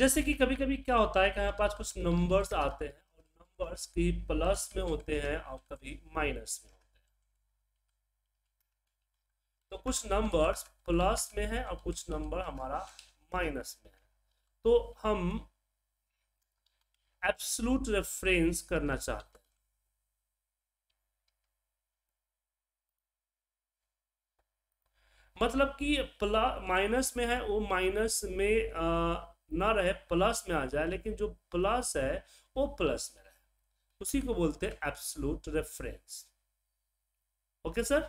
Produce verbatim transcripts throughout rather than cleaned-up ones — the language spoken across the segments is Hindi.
जैसे कि कभी कभी क्या होता है कि हमारे पास कुछ नंबर्स आते हैं और नंबर्स की प्लस में होते हैं और कभी माइनस में होते हैं। तो कुछ नंबर्स प्लस में है और कुछ नंबर हमारा माइनस में है, तो हम एब्सोल्यूट रेफरेंस करना चाहते हैं। मतलब कि प्लस माइनस में है वो माइनस में आ, ना रहे, प्लस में आ जाए, लेकिन जो प्लस है वो प्लस में रहे, उसी को बोलते हैं एब्सोल्यूट रेफरेंस। ओके सर,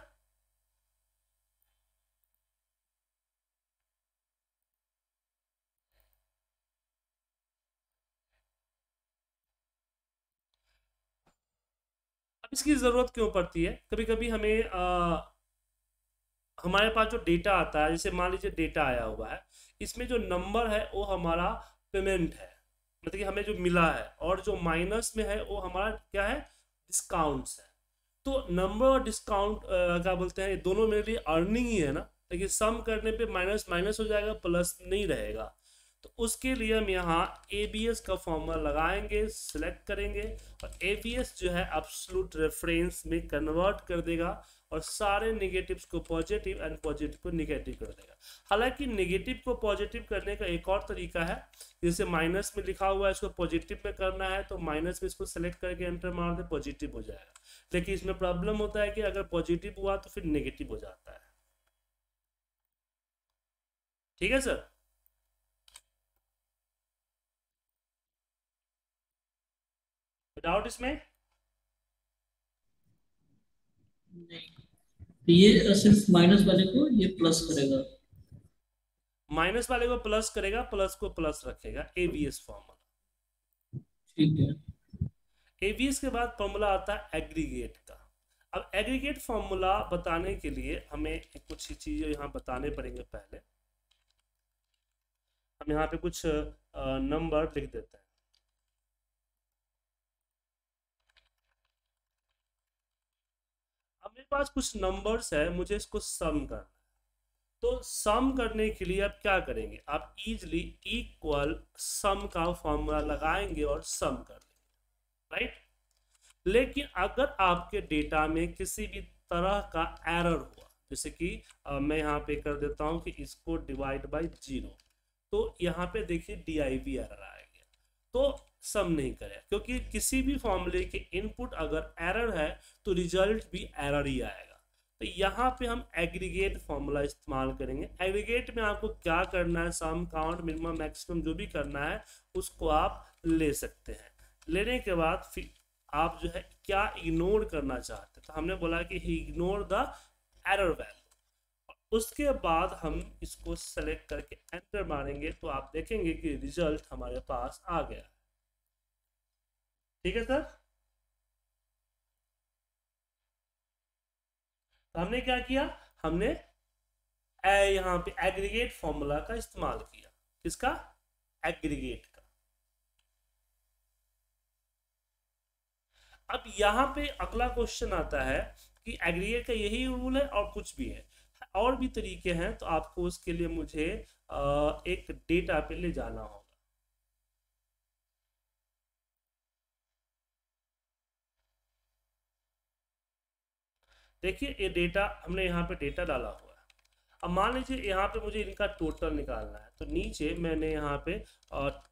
अब इसकी जरूरत क्यों पड़ती है? कभी कभी हमें आ, हमारे पास जो डेटा आता है, जैसे मान लीजिए डेटा आया हुआ है, इसमें जो नंबर है वो हमारा पेमेंट है, मतलब कि हमें जो मिला है, और जो माइनस में है वो हमारा क्या है, डिस्काउंट्स है। तो नंबर और डिस्काउंट क्या बोलते हैं, दोनों मेरे लिए अर्निंग ही है ना, लेकिन सम करने पे माइनस माइनस हो जाएगा, प्लस नहीं रहेगा। तो उसके लिए हम यहाँ ए बी एस का फॉर्मूला लगाएंगे, सिलेक्ट करेंगे, और ए बी एस जो है एब्सोल्यूट रेफरेंस में कन्वर्ट कर देगा और सारे नेगेटिव्स को पॉजिटिव एंड पॉजिटिव को नेगेटिव कर देगा। हालांकि नेगेटिव को पॉजिटिव करने का एक और तरीका है, जैसे माइनस में लिखा हुआ है इसको पॉजिटिव में करना है, तो माइनस में इसको सेलेक्ट करके एंटर मार दे, पॉजिटिव हो जाएगा। लेकिन इसमें प्रॉब्लम होता है कि अगर पॉजिटिव हुआ तो फिर नेगेटिव हो जाता है। ठीक है सर, डाउट इसमें नहीं। ये सिर्फ माइनस वाले को ये प्लस करेगा, माइनस वाले को प्लस करेगा, प्लस को प्लस रखेगा, एवीएस फॉर्मूला। ठीक है, एवीएस के बाद फॉर्मूला आता है एग्रीगेट का। अब एग्रीगेट फॉर्मूला बताने के लिए हमें कुछ ही चीजें यहाँ बताने पड़ेंगे। पहले हम यहाँ पे कुछ नंबर लिख देते हैं। पास कुछ नंबर्स है, मुझे इसको सम करना है, तो सम करने के लिए आप क्या करेंगे, आप इजिली इक्वल सम का फॉर्मूला लगाएंगे और सम कर लेंगे, राइट। लेकिन अगर आपके डेटा में किसी भी तरह का एरर हुआ, जैसे कि आ, मैं यहाँ पे कर देता हूँ कि इसको डिवाइड बाय जीरो, तो यहाँ पे देखिए डी आई वी एरर आएगा, तो सम नहीं करें, क्योंकि किसी भी फॉर्मूले के इनपुट अगर एरर है तो रिजल्ट भी एरर ही आएगा। तो यहाँ पे हम एग्रीगेट फॉर्मूला इस्तेमाल करेंगे। एग्रीगेट में आपको क्या करना है, सम, काउंट, मिनिमम, मैक्सिमम जो भी करना है उसको आप ले सकते हैं। लेने के बाद फिर आप जो है क्या इग्नोर करना चाहते हैं, तो हमने बोला कि इग्नोर द एरर वैल्यू। उसके बाद हम इसको सेलेक्ट करके एंटर मारेंगे, तो आप देखेंगे कि रिजल्ट हमारे पास आ गया। ठीक है सर, तो हमने क्या किया, हमने यहाँ पे एग्रीगेट फॉर्मूला का इस्तेमाल किया, किसका, एग्रीगेट का। अब यहाँ पे अगला क्वेश्चन आता है कि एग्रीगेट का यही रूल है और कुछ भी है, और भी तरीके हैं, तो आपको उसके लिए मुझे एक डेटा पे ले जाना होगा। देखिए ये डेटा, हमने यहाँ पे डेटा डाला हुआ है। अब मान लीजिए यहाँ पे मुझे इनका टोटल निकालना है, तो नीचे मैंने यहाँ पे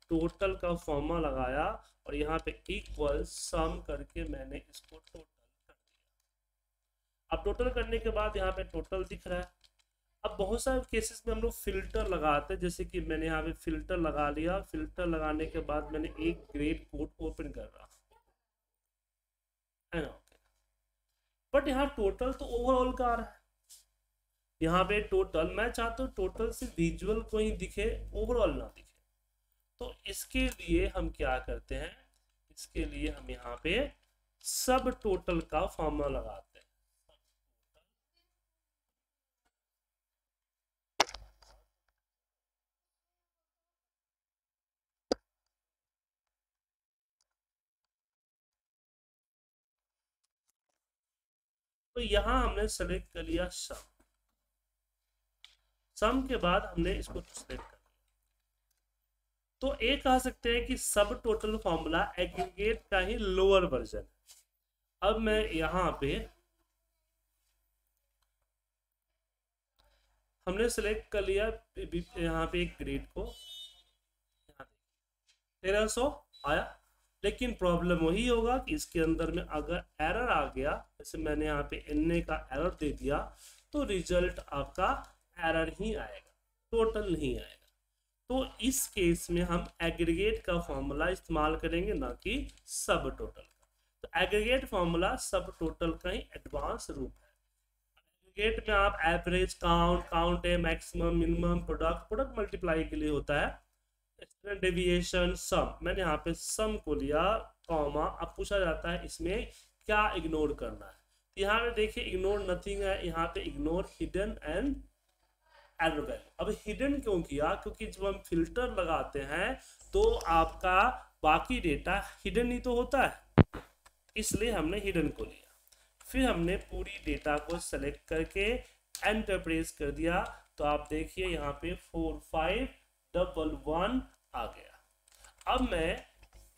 टोटल का फॉर्मूला लगाया और यहाँ पे इक्वल सम करके मैंने इसको टोटल कर दिया। अब टोटल करने के बाद यहाँ पे टोटल दिख रहा है। अब बहुत सारे केसेस में हम लोग फिल्टर लगाते हैं, जैसे कि मैंने यहाँ पे फिल्टर लगा लिया। फिल्टर लगाने के बाद मैंने एक ग्रेड कोड ओपन कर रहा है ना, बट यहाँ टोटल तो ओवरऑल का आ रहा है। यहाँ पे टोटल मैं चाहता हूँ टोटल से विजुअल को ही दिखे, ओवरऑल ना दिखे। तो इसके लिए हम क्या करते हैं, इसके लिए हम यहाँ पे सब टोटल का फॉर्मूला लगाते हैं। तो यहाँ हमने सेलेक्ट कर लिया सम। सम के बाद हमने इसको सेलेक्ट कर लिया। तो ये कह सकते हैं कि सब टोटल फॉर्मूला एग्रीगेट का ही लोअर वर्जन है। अब मैं यहाँ पे हमने सेलेक्ट कर लिया यहाँ पे एक ग्रेड को, तेरह सौ आया, लेकिन प्रॉब्लम वही होगा कि इसके अंदर में अगर एरर आ गया, जैसे मैंने यहाँ पे एन ए का एरर दे दिया तो रिजल्ट आपका एरर ही आएगा, टोटल नहीं आएगा। तो इस केस में हम एग्रीगेट का फॉर्मूला इस्तेमाल करेंगे, ना कि सब टोटल का। तो एग्रीगेट फॉर्मूला सब टोटल का ही एडवांस रूप है। एग्रीगेट में आप एवरेज, काउंट, काउंट है maximum, minimum, product, product multiply के लिए होता है, स्टैंडर्ड डेविएशन, सम। मैंने यहाँ पे सम को लिया, कॉमा। अब पूछा जाता है इसमें क्या इग्नोर करना है। यहाँ पे देखिए इग्नोर नथिंग है, यहाँ पे ignore hidden and error value. अब हिडन क्यों किया? क्योंकि जब हम फिल्टर लगाते हैं तो आपका बाकी डेटा हिडन ही तो होता है, इसलिए हमने हिडन को लिया। फिर हमने पूरी डेटा को सेलेक्ट करके एंटर प्रेस कर दिया, तो आप देखिए यहाँ पे फोर फाइव डबल वन आ गया। अब मैं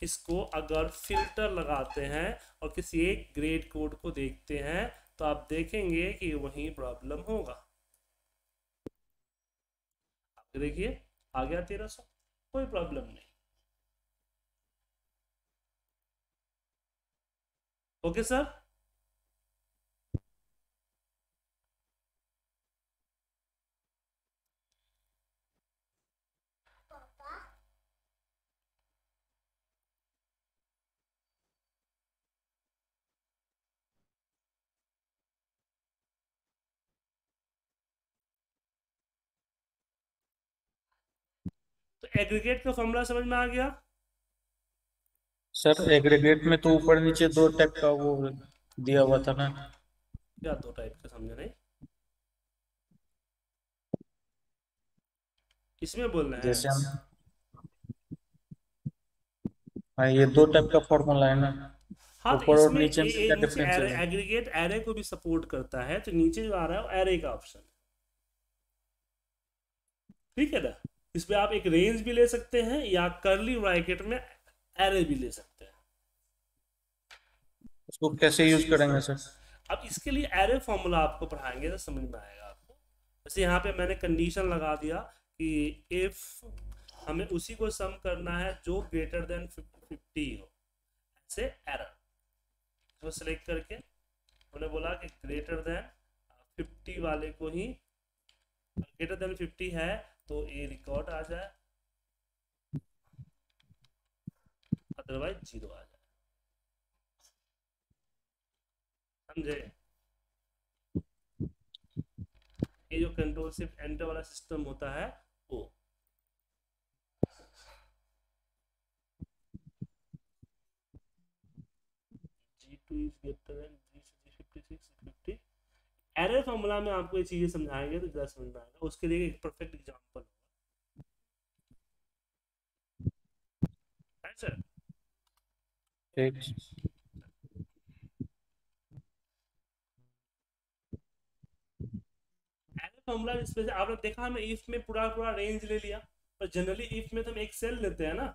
इसको अगर फिल्टर लगाते हैं और किसी एक ग्रेड कोड को देखते हैं तो आप देखेंगे कि वही प्रॉब्लम होगा। देखिए आ गया तेरह सौ, कोई प्रॉब्लम नहीं। ओके सर, एग्रीगेट का फॉर्मूला समझ में आ गया सर। एग्रीगेट में तो ऊपर नीचे दो टाइप का वो दिया हुआ था ना, क्या दो टाइप का समझे नहीं, इसमें बोलना है जैसे हम, ये दो टाइप का फॉर्मूला है ना। हाँ, ऊपर और नीचे क्या डिफरेंस है? एग्रीगेट एरे को भी सपोर्ट करता है, तो नीचे जो आ रहा है वो एरे का ऑप्शन है, ठीक है ना। इसमें आप एक रेंज भी ले सकते हैं या कर्ली ब्रैकेट में एरे भी ले सकते हैं। इसको कैसे यूज करेंगे सर? अब इसके लिए एरे फॉर्मूला आपको पढ़ाएंगे तो समझ में आएगा आपको। वैसे यहाँ पे मैंने कंडीशन लगा दिया कि इफ हमें उसी को सम करना है जो ग्रेटर देन फिफ्टी हो, ऐसे एरर तो सेलेक्ट करके हमने बोला कि ग्रेटर देन फिफ्टी वाले को ही, ग्रेटर देन फिफ्टी है तो ये रिकॉर्ड आ जाए, अदरवाइज जीरो आ जाए, समझे। ये जो कंट्रोल सिर्फ एंटर वाला सिस्टम होता है वो। G two is greater than G fifty six fifty. Error formula में आपको ये चीजें समझाएंगे तो ज्यादा समझ में आएगा। उसके लिए एक परफेक्ट एग्जांपल है सर। ठीक, एरर फॉर्मूला इसमें आपने देखा हमने इफ में पूरा पूरा रेंज ले लिया, पर जनरली इफ में तो हम एक सेल लेते हैं ना,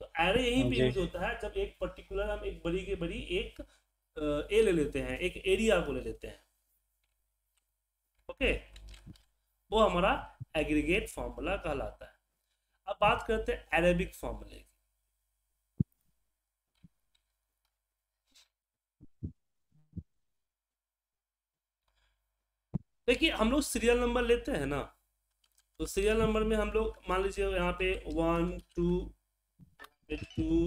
तो एरर यही पे यूज होता है जब एक पर्टिकुलर हम एक बड़ी के बड़ी एक ए ले लेते हैं, एक एरिया को ले लेते हैं। ओके, वो हमारा एग्रीगेट फॉर्मूला कहलाता है। अब बात करते हैं अरेबिक फॉर्मूले की। देखिए हम लोग सीरियल नंबर लेते हैं ना, तो सीरियल नंबर में हम लोग मान लीजिए यहाँ पे one two two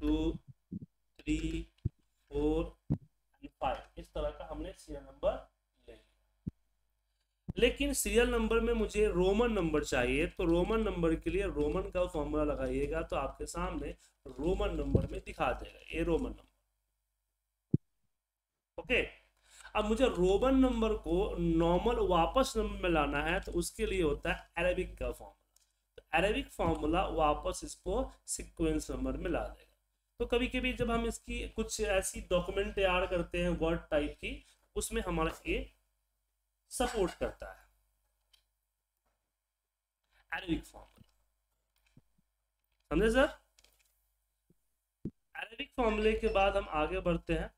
two three four five, इस तरह का हमने सीरियल नंबर ले लिया। लेकिन सीरियल नंबर में मुझे रोमन नंबर चाहिए, तो रोमन नंबर के लिए रोमन का फॉर्मूला लगाइएगा तो आपके सामने रोमन नंबर में दिखा देगा, ये रोमन नंबर। ओके, अब मुझे रोमन नंबर को नॉर्मल वापस नंबर में लाना है, तो उसके लिए होता है अरेबिक का फॉर्मूला। तो अरेबिक फॉर्मूला वापस इसको सिक्वेंस नंबर में ला देगा। तो कभी कभी जब हम इसकी कुछ ऐसी डॉक्यूमेंट तैयार करते हैं वर्ड टाइप की, उसमें हमारा ये सपोर्ट करता है। Arabic form. समझे सर? अरेबिक फॉर्मूले के बाद हम आगे बढ़ते हैं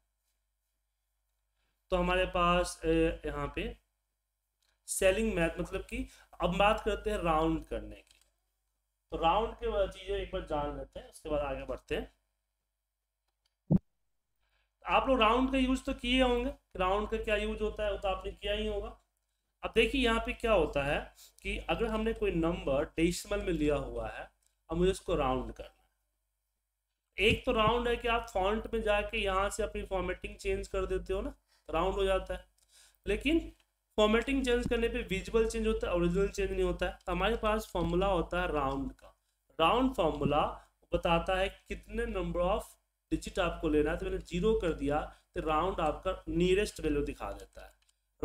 तो हमारे पास यहाँ पे सेलिंग मैथ, मतलब कि अब बात करते हैं राउंड करने की। तो राउंड के बाद चीजें एक बार जान लेते हैं, उसके बाद आगे बढ़ते हैं। आप लोग राउंड का यूज तो किए होंगे, राउंड का क्या यूज होता है वो तो आपने किया ही होगा। अब देखिए यहाँ पे क्या होता है कि अगर हमने कोई नंबर डेसिमल में लिया हुआ है और मुझे उसको राउंड करना, एक तो राउंड है कि आप फॉन्ट में जाके यहाँ से अपनी फॉर्मेटिंग चेंज कर देते हो ना, राउंड हो जाता है। लेकिन फॉर्मेटिंग चेंज करने पे विजुअल चेंज होता है, ओरिजिनल चेंज नहीं होता है। हमारे पास फॉर्मूला होता है राउंड का। राउंड फॉर्मूला बताता है कितने नंबर ऑफ डिजिट आपको लेना है। तो मैंने जीरो कर दिया तो राउंड आपका नियरेस्ट वैल्यू दिखा देता है।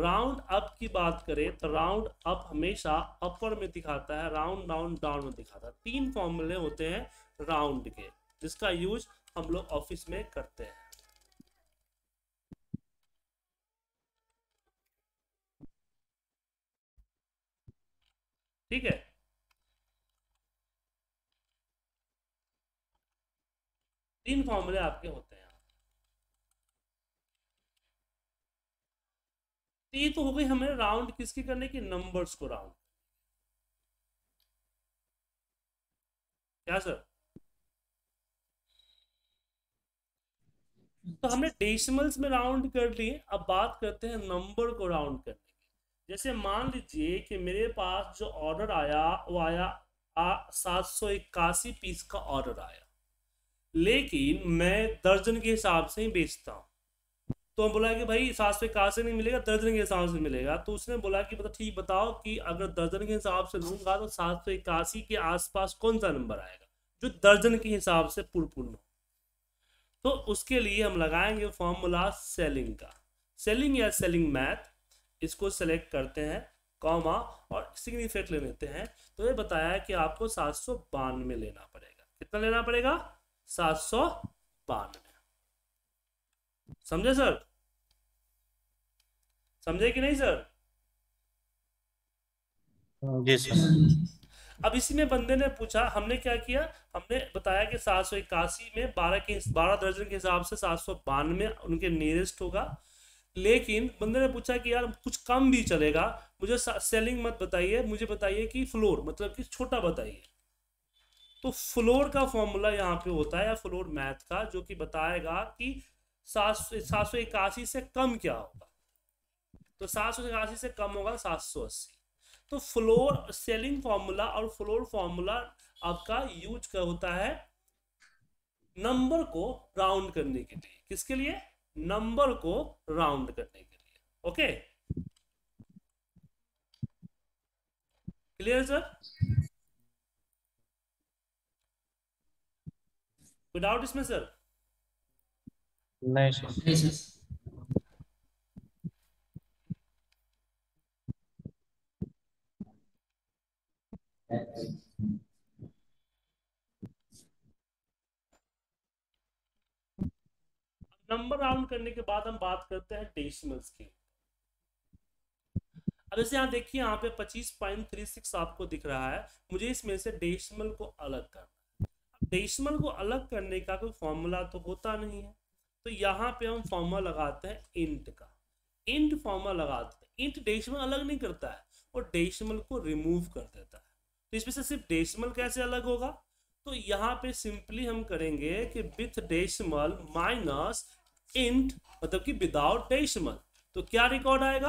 राउंड अप की बात करें तो राउंड अप हमेशा अपर में दिखाता है, राउंड डाउन डाउन में दिखाता है। तीन फॉर्मूले होते हैं राउंड के, जिसका यूज हम लोग ऑफिस में करते हैं। ठीक है, तीन फॉर्मूले आपके होते हैं। तो ये तो हो गई हमें राउंड किसकी करने की, नंबर्स को राउंड। क्या सर? तो हमने डेसिमल्स में राउंड कर लिए, अब बात करते हैं नंबर को राउंड करने की। जैसे मान लीजिए कि मेरे पास जो ऑर्डर आया वो आया सात सौ इक्यासी पीस का ऑर्डर आया, लेकिन मैं दर्जन के हिसाब से ही बेचता हूँ। तो हम बोला कि भाई सात सौ इक्यासी नहीं मिलेगा, दर्जन के हिसाब से मिलेगा। तो उसने बोला कि मतलब ठीक बताओ कि अगर दर्जन के हिसाब से लूंगा तो सात सौ इक्यासी के आसपास कौन सा नंबर आएगा जो दर्जन के हिसाब से पूर्णपूर्ण हो। तो उसके लिए हम लगाएंगे फॉर्मूला सेलिंग का। सेलिंग या सेलिंग मैथ, इसको सेलेक्ट करते हैं, कॉमा और सिग्निफिकेंट ले लेते हैं। तो ये बताया कि आपको सात सौ बानवे लेना पड़ेगा। कितना लेना पड़ेगा? सात सौ बानवे। समझे सर? समझे कि नहीं सर? जी सर। अब इसी में बंदे ने पूछा, हमने क्या किया, हमने बताया कि सात सौ इक्यासी में बारह के बारह दर्जन के हिसाब से सात सौ बानवे उनके नियरेस्ट होगा। लेकिन बंदे ने पूछा कि यार कुछ कम भी चलेगा, मुझे सेलिंग मत बताइए, मुझे बताइए कि फ्लोर, मतलब कि छोटा बताइए। तो फ्लोर का फॉर्मूला यहाँ पे होता है, या फ्लोर मैथ का, जो कि बताएगा कि सात सात सौ इक्यासी से कम क्या होगा। तो सात सौ इक्यासी से कम होगा सात सौ अस्सी। तो फ्लोर सेलिंग फॉर्मूला और फ्लोर फॉर्मूला आपका यूज का होता है नंबर को राउंड करने के लिए। किसके लिए? नंबर को राउंड करने के लिए। Okay, clear sir? डाउट इसमें सर? नहीं सर। नंबर राउंड करने के बाद हम बात करते हैं डेसिमल्स की। अब जैसे यहाँ देखिए, यहाँ पे पच्चीस पॉइंट तीन छह आपको दिख रहा है, मुझे इसमें से डेसिमल को अलग करना। डेसिमल को अलग करने का कोई फॉर्मूला तो होता नहीं है, तो यहाँ पे हम फॉर्मूला लगाते हैं इंट का। इंट फॉर्मूला लगाते हैं, इंट डेसिमल अलग नहीं करता है और डेसिमल को रिमूव कर देता है। तो इसमें से सिर्फ डेसिमल कैसे अलग होगा, तो यहाँ पे सिंपली हम करेंगे कि विथ डेसिमल माइनस इंट, मतलब कि विदाउट डेसिमल। तो क्या रिकॉर्ड आएगा?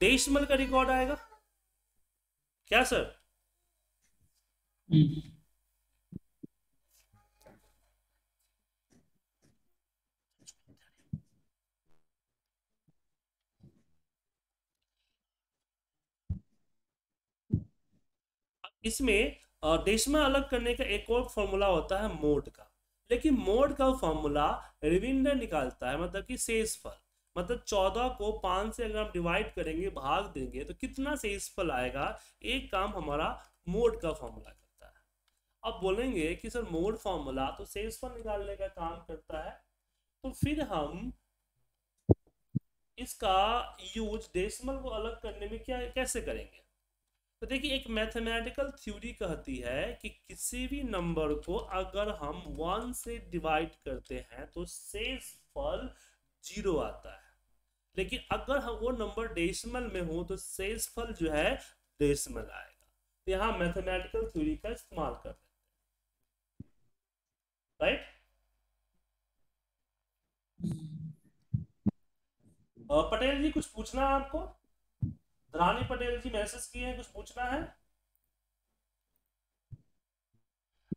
डेसिमल का रिकॉर्ड आएगा। क्या सर? इसमें डेसिमल अलग करने का एक और फॉर्मूला होता है मोड का। लेकिन मोड का फॉर्मूला रिमाइंडर निकालता है, मतलब कि शेषफल। मतलब चौदह को पाँच से अगर हम डिवाइड करेंगे, भाग देंगे, तो कितना शेषफल आएगा, एक काम हमारा मोड का फॉर्मूला करता है। अब बोलेंगे कि सर मोड फॉर्मूला तो शेषफल निकालने का काम करता है, तो फिर हम इसका यूज डेसिमल को अलग करने में क्या कैसे करेंगे? तो देखिए एक मैथमेटिकल थ्योरी कहती है कि किसी भी नंबर को अगर हम वन से डिवाइड करते हैं तो शेष फल जीरो आता है, लेकिन अगर हम वो नंबर डेसिमल में हो तो शेष फल जो है डेसिमल आएगा। तो यहाँ मैथमेटिकल थ्योरी का इस्तेमाल कर देते हैं, राइट। पटेल जी कुछ पूछना है आपको? रानी पटेल जी मैसेज किए हैं, कुछ पूछना है?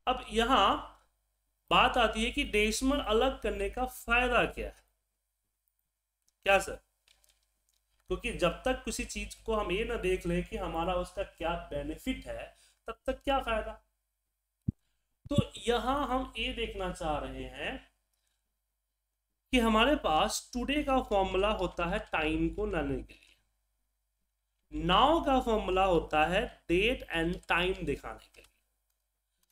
अब यहाँ बात आती है कि डेसिमल अलग करने का फायदा क्या है, क्या सर? क्योंकि जब तक किसी चीज को हम ये ना देख लें कि हमारा उसका क्या बेनिफिट है, तब तक क्या फायदा। तो यहां हम ये देखना चाह रहे हैं कि हमारे पास टुडे का फॉर्मूला होता है टाइम को लाने के लिए, नाउ का फॉर्मूला होता है डेट एंड टाइम दिखाने के लिए,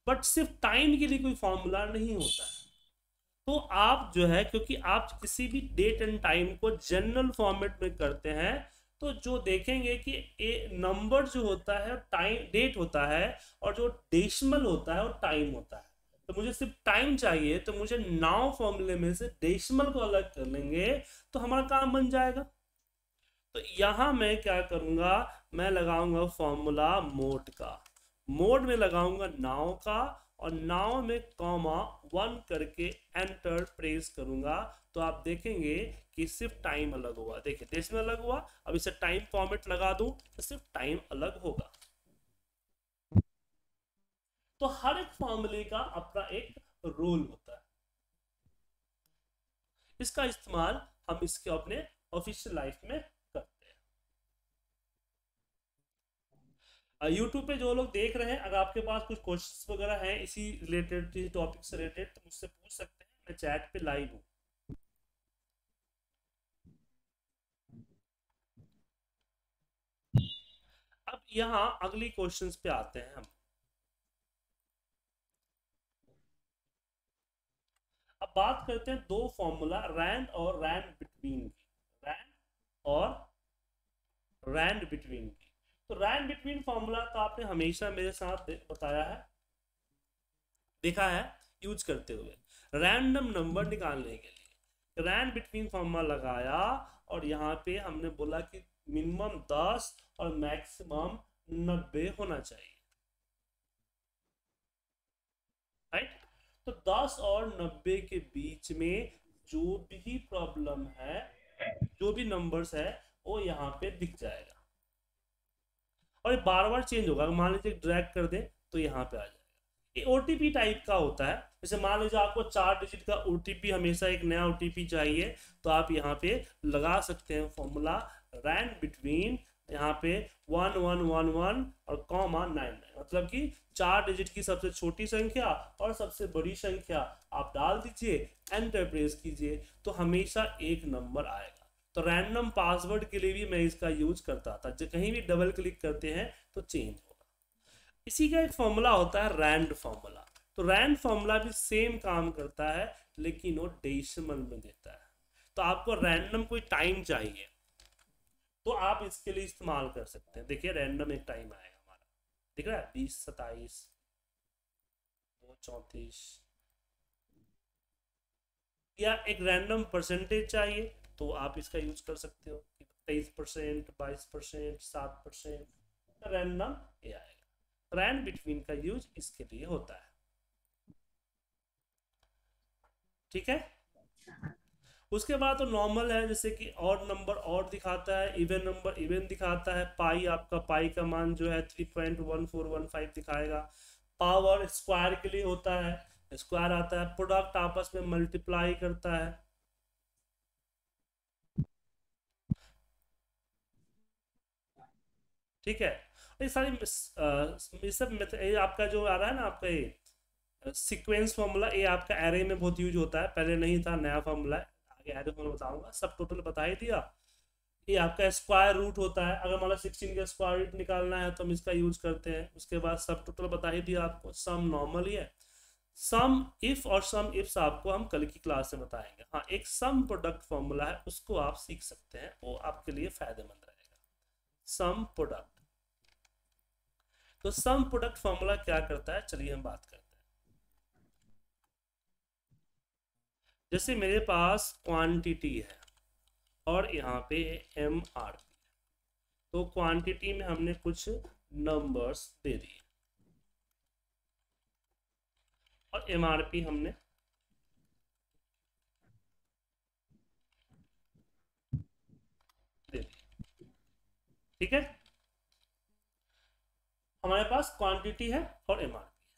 बट सिर्फ टाइम के लिए कोई फॉर्मूला नहीं होता है। तो आप जो है, क्योंकि आप किसी भी डेट एंड टाइम को जनरल फॉर्मेट में करते हैं तो जो देखेंगे कि ए नंबर जो होता है टाइम डेट होता है, और जो डेसिमल होता है वो टाइम होता है। तो मुझे सिर्फ टाइम चाहिए, तो मुझे नाउ फॉर्मूले में से डेसिमल को अलग कर लेंगे तो हमारा काम बन जाएगा। तो यहाँ मैं क्या करूँगा, मैं लगाऊंगा फॉर्मूला मोड का, मोड में लगाऊंगा नाउ का, और नाउ में कॉमा वन करके एंटर प्रेस करूंगा तो आप देखेंगे कि सिर्फ टाइम अलग हुआ। देखिए डेसिमल अलग हुआ, अब इसे टाइम फॉर्मेट लगा दूं तो सिर्फ टाइम अलग होगा। तो हर एक फॉर्मूले का अपना एक रोल होता है, इसका इस्तेमाल हम इसके अपने ऑफिशियल लाइफ में करते हैं। यूट्यूब पे जो लोग देख रहे हैं, अगर आपके पास कुछ क्वेश्चंस वगैरह हैं इसी रिलेटेड, इस टॉपिक से रिलेटेड, तो मुझसे पूछ सकते हैं, मैं चैट पे लाइव हूँ। अब यहाँ अगली क्वेश्चंस पे आते हैं हम। अब बात करते हैं दो फॉर्मूला, रैंड और रैंड बिटवीन की, रैंड और रैंड बिटवीन की। तो रैंड बिटवीन फॉर्मूला तो आपने हमेशा मेरे साथ बताया है, देखा है यूज करते हुए रैंडम नंबर निकालने के लिए। रैंड बिटवीन फॉर्मूला लगाया और यहाँ पे हमने बोला कि मिनिमम दस और मैक्सिमम नब्बे होना चाहिए, राइट। तो दस और नब्बे के बीच में जो भी प्रॉब्लम है, जो भी नंबर्स है, वो यहाँ पे दिख जाएगा और ये बार बार चेंज होगा। मान लीजिए ड्रैग कर दे तो यहाँ पे आ जाएगा। ये ओटीपी टाइप का होता है, जैसे मान लीजिए आपको चार डिजिट का ओटीपी, हमेशा एक नया ओटीपी चाहिए, तो आप यहाँ पे लगा सकते हैं फॉर्मूला रैंड बिटवीन, यहाँ पे वन वन वन वन और कॉमा नाइन नाइन, मतलब कि चार डिजिट की सबसे छोटी संख्या और सबसे बड़ी संख्या आप डाल दीजिए, एंटर प्रेस कीजिए, तो हमेशा एक नंबर आएगा। तो रैंडम पासवर्ड के लिए भी मैं इसका यूज करता था, जब कहीं भी डबल क्लिक करते हैं तो चेंज होगा। इसी का एक फॉर्मूला होता है रैंड फॉर्मूला। तो रैंड फॉर्मूला भी सेम काम करता है, लेकिन वो डेसिमल में देता है। तो आपको रैंडम कोई टाइम चाहिए तो आप इसके लिए इस्तेमाल कर सकते हैं। देखिए रैंडम एक टाइम आएगा हमारा, दिख रहा है बीस, सताइस, दो, चौंतीस, या एक रैंडम परसेंटेज चाहिए तो आप इसका यूज कर सकते हो, तेईस परसेंट, बाईस परसेंट, सात परसेंट, रैंडम ये आएगा। रैंड बिटवीन का यूज इसके लिए होता है, ठीक है। उसके बाद तो नॉर्मल है, जैसे कि ऑड नंबर ऑड दिखाता है, इवन नंबर इवन दिखाता है, पाई आपका पाई का मान जो है तीन पॉइंट एक चार एक पाँच दिखाएगा। पावर स्क्वायर के लिए होता है, स्क्वायर आता है। प्रोडक्ट आपस में मल्टीप्लाई करता है, ठीक है। ये सारी ये सब ये आपका जो आ रहा है ना, आपका ये सीक्वेंस फॉर्मूला, ये आपका एरे में बहुत यूज होता है, पहले नहीं था, नया फॉर्मूला है, एरे में बताऊंगा। सब टोटल बता ही दिया। ये आपका स्क्वायर रूट होता है, अगर हमारा सोलह का स्क्वायर रूट निकालना है तो हम इसका यूज करते हैं। उसके बाद सब टोटल बता ही दिया आपको। सम नॉर्मल ही है, सम इफ और सम इफ्स आपको हम कल की क्लास में बताएंगे। हाँ, एक सम प्रोडक्ट फॉर्मूला है, उसको आप सीख सकते हैं, वो आपके लिए फायदेमंद रहेगा। सम प्रोडक्ट तो सम प्रोडक्ट फॉर्मूला क्या करता है, चलिए हम बात करते हैं। जैसे मेरे पास क्वांटिटी है और यहाँ पे एम आर पी, तो क्वांटिटी में हमने कुछ नंबर्स दे दिए और एम आर पी हमने दे दिए। ठीक है, हमारे पास क्वांटिटी है और एम आर पी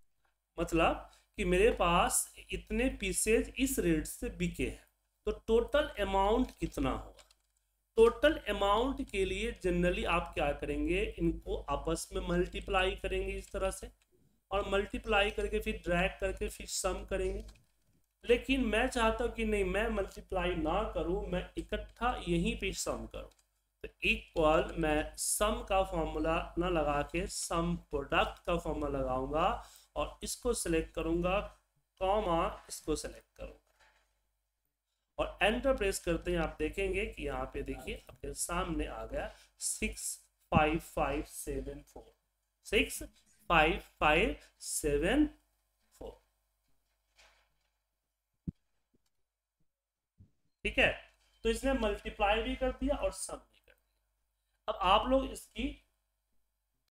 है, मतलब कि मेरे पास इतने पीसेज इस रेट से बिके हैं, तो टोटल अमाउंट कितना होगा। टोटल अमाउंट के लिए जनरली आप क्या करेंगे, इनको आपस में मल्टीप्लाई करेंगे इस तरह से, और मल्टीप्लाई करके फिर ड्रैग करके फिर सम करेंगे। लेकिन मैं चाहता हूँ कि नहीं, मैं मल्टीप्लाई ना करूँ, मैं इकट्ठा यहीं पे सम करूँ। तो इक्वल मैं सम का फॉर्मूला ना लगा के सम प्रोडक्ट का फॉर्मूला लगाऊंगा और इसको सेलेक्ट करूँगा, कॉमा इसको सेलेक्ट करूँगा और एंटर प्रेस करते हैं। आप देखेंगे कि यहाँ पे देखिए आपके सामने आ गया six five five seven four, six five five seven four. ठीक है, तो इसने मल्टीप्लाई भी कर दिया और सम भी कर दिया। अब आप लोग इसकी